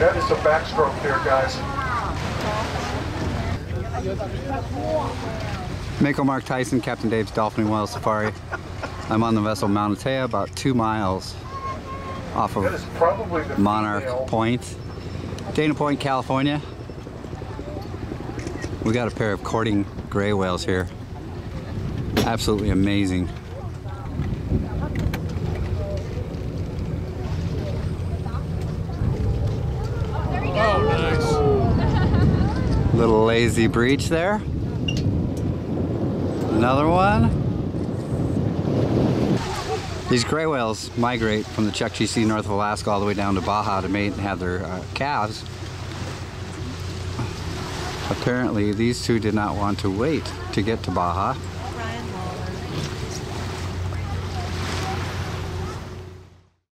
That is a backstroke there, guys. Mako, Mark Tyson, Captain Dave's Dolphin Whale Safari. I'm on the vessel Manute'a, about 2 miles off of Monarch Point, Dana Point, California. We got a pair of courting gray whales here. Absolutely amazing. Little lazy breach there. Another one. These gray whales migrate from the Chukchi Sea north of Alaska all the way down to Baja to mate and have their calves. Apparently these two did not want to wait to get to Baja.